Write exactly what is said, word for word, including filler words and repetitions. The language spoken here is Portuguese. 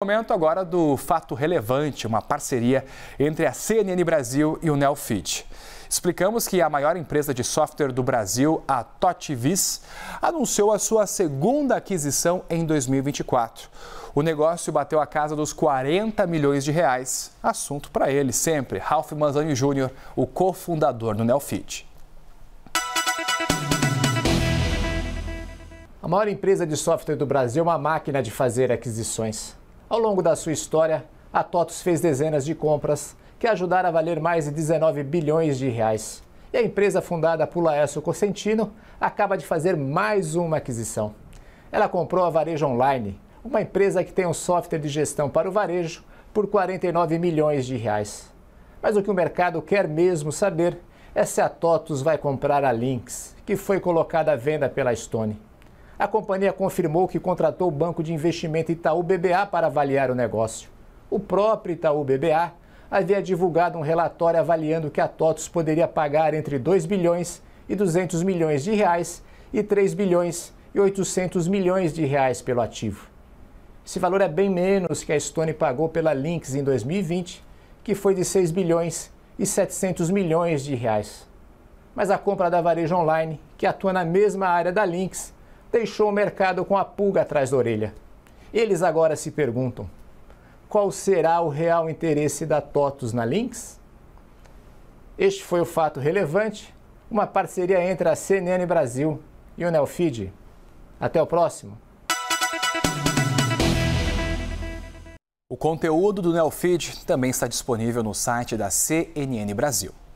Momento agora do fato relevante, uma parceria entre a C N N Brasil e o NeoFit. Explicamos que a maior empresa de software do Brasil, a T O T V S, anunciou a sua segunda aquisição em dois mil e vinte e quatro. O negócio bateu a casa dos quarenta milhões de reais. Assunto para ele sempre, Ralph Manzani Júnior, o cofundador do NeoFit. A maior empresa de software do Brasil é uma máquina de fazer aquisições. Ao longo da sua história, a T O T V S fez dezenas de compras que ajudaram a valer mais de dezenove bilhões de reais. E a empresa fundada por Laércio Cosentino acaba de fazer mais uma aquisição. Ela comprou a Varejo Online, uma empresa que tem um software de gestão para o varejo, por quarenta e nove milhões de reais. Mas o que o mercado quer mesmo saber é se a T O T V S vai comprar a Lynx, que foi colocada à venda pela Stone. A companhia confirmou que contratou o banco de investimento Itaú B B A para avaliar o negócio. O próprio Itaú B B A havia divulgado um relatório avaliando que a T O T V S poderia pagar entre dois bilhões e duzentos milhões de reais e três bilhões e oitocentos milhões de reais pelo ativo. Esse valor é bem menos que a Stone pagou pela Lynx em dois mil e vinte, que foi de seis bilhões e setecentos milhões de reais. Mas a compra da Varejo Online, que atua na mesma área da Lynx, deixou o mercado com a pulga atrás da orelha. Eles agora se perguntam, qual será o real interesse da T O T V S na Lynx? Este foi o fato relevante, uma parceria entre a C N N Brasil e o NeoFeed. Até o próximo! O conteúdo do NeoFeed também está disponível no site da C N N Brasil.